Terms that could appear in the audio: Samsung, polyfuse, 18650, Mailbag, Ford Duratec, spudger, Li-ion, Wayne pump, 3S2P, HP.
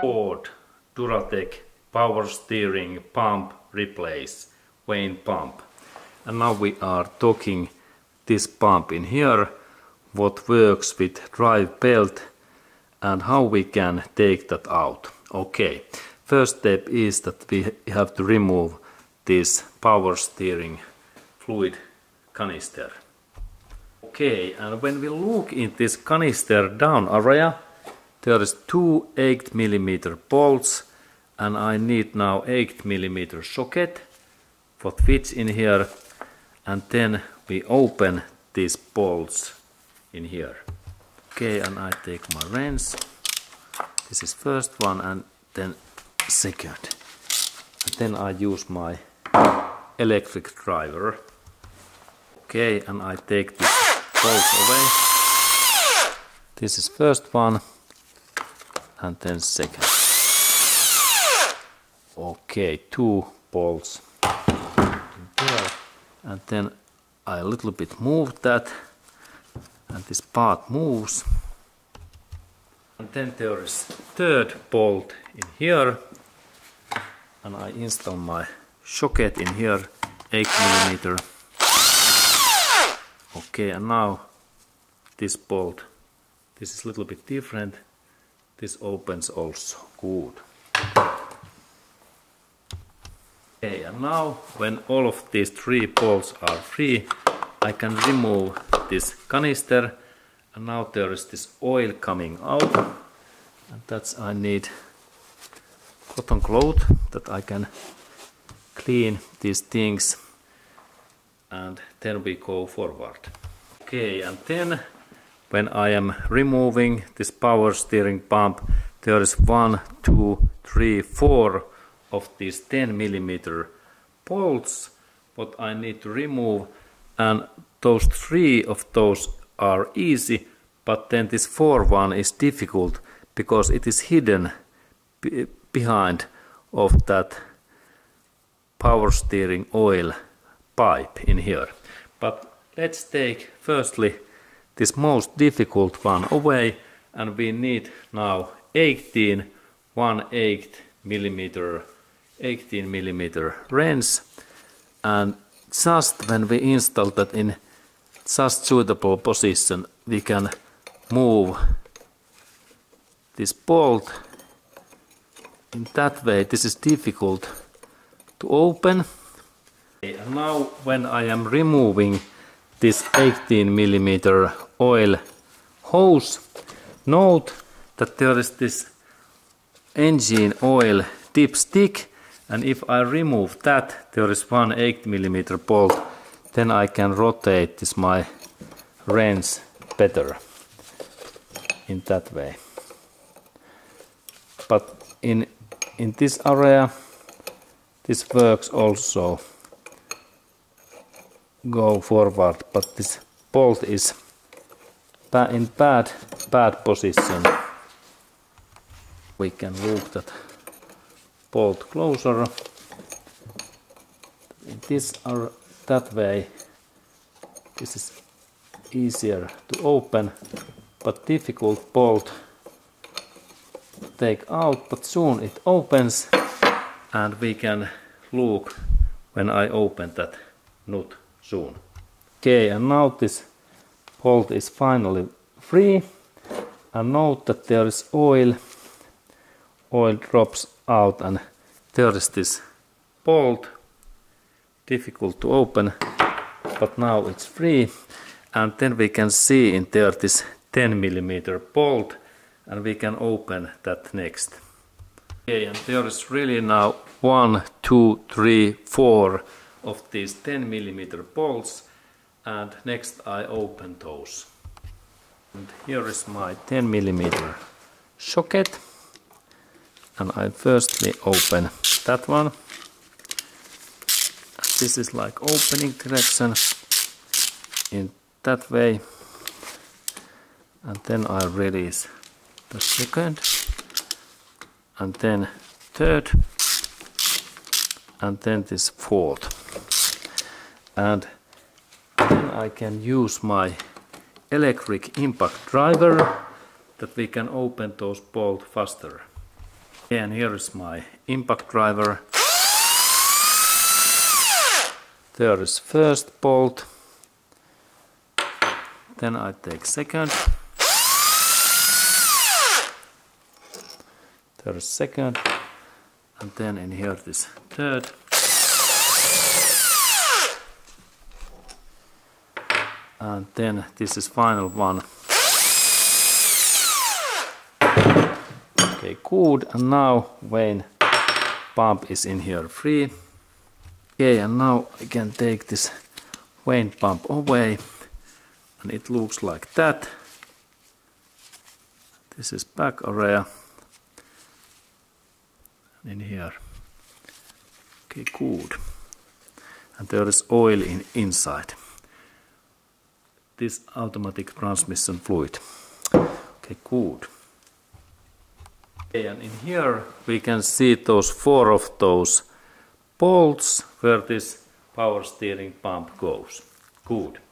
Ford Duratec power steering pump replace, Wayne pump. And now we are talking this pump in here, what works with drive belt and how we can take that out. Okay, first step is that we have to remove this power steering fluid canister. Okay, and when we look in this canister down area, there is two 8mm bolts, and I need now 8mm socket what fits in here, and then we open these bolts in here. Okay, and I take my wrench. This is first one and then second. And then I use my electric driver. Okay, and I take these bolts away. This is first one and then second. Okay, two bolts in there. And then I a little bit move that, and this part moves. And then there is third bolt in here, and I install my socket in here, 8mm. Okay, and now this bolt, this is a little bit different. This opens also good. Okay, and now when all of these three bolts are free, I can remove this canister, and now there is this oil coming out, and that's I need cotton cloth that I can clean these things, and then we go forward. Okay, and then when I am removing this power steering pump, there is 1, 2, 3, 4 of these 10mm bolts what I need to remove, and those three of those are easy, but then this 4th one is difficult because it is hidden behind of that power steering oil pipe in here. But let's take firstly this most difficult one away, and we need now 18mm wrench, and just when we install that in just suitable position, we can move this bolt in that way. This is difficult to open. And now when I am removing this 18mm oil hose, note that there is this engine oil dipstick, and if I remove that, there is one 8mm bolt, then I can rotate this my wrench better in that way. But in this area, this works also. Go forward, but this bolt is in bad position. We can look that bolt closer. This are that way. This is easier to open, but difficult bolt take out, but soon it opens, and we can look when I open that nut soon. Okay, and now this bolt is finally free, and note that there is oil drops out, and there is this bolt, difficult to open, but now it's free. And then we can see in there this 10mm bolt, and we can open that next. Okay, and there is really now 1, 2, 3, 4 of these 10mm bolts, and next I open those. And here is my 10mm socket, and I firstly open that one. This is like opening direction in that way, and then I release the second, and then third, and then this fourth. And then I can use my electric impact driver that we can open those bolts faster. And here is my impact driver. There is first bolt, then I take second, there is second, and then in here this third. And then this is final one. Okay, good. And now Wayne pump is in here free. Okay, and now I can take this Wayne pump away. And it looks like that. This is back area. And in here. Okay, good. And there is oil inside. This automatic transmission fluid. Okay, good. Okay, and in here we can see those four of those bolts where this power steering pump goes. Good.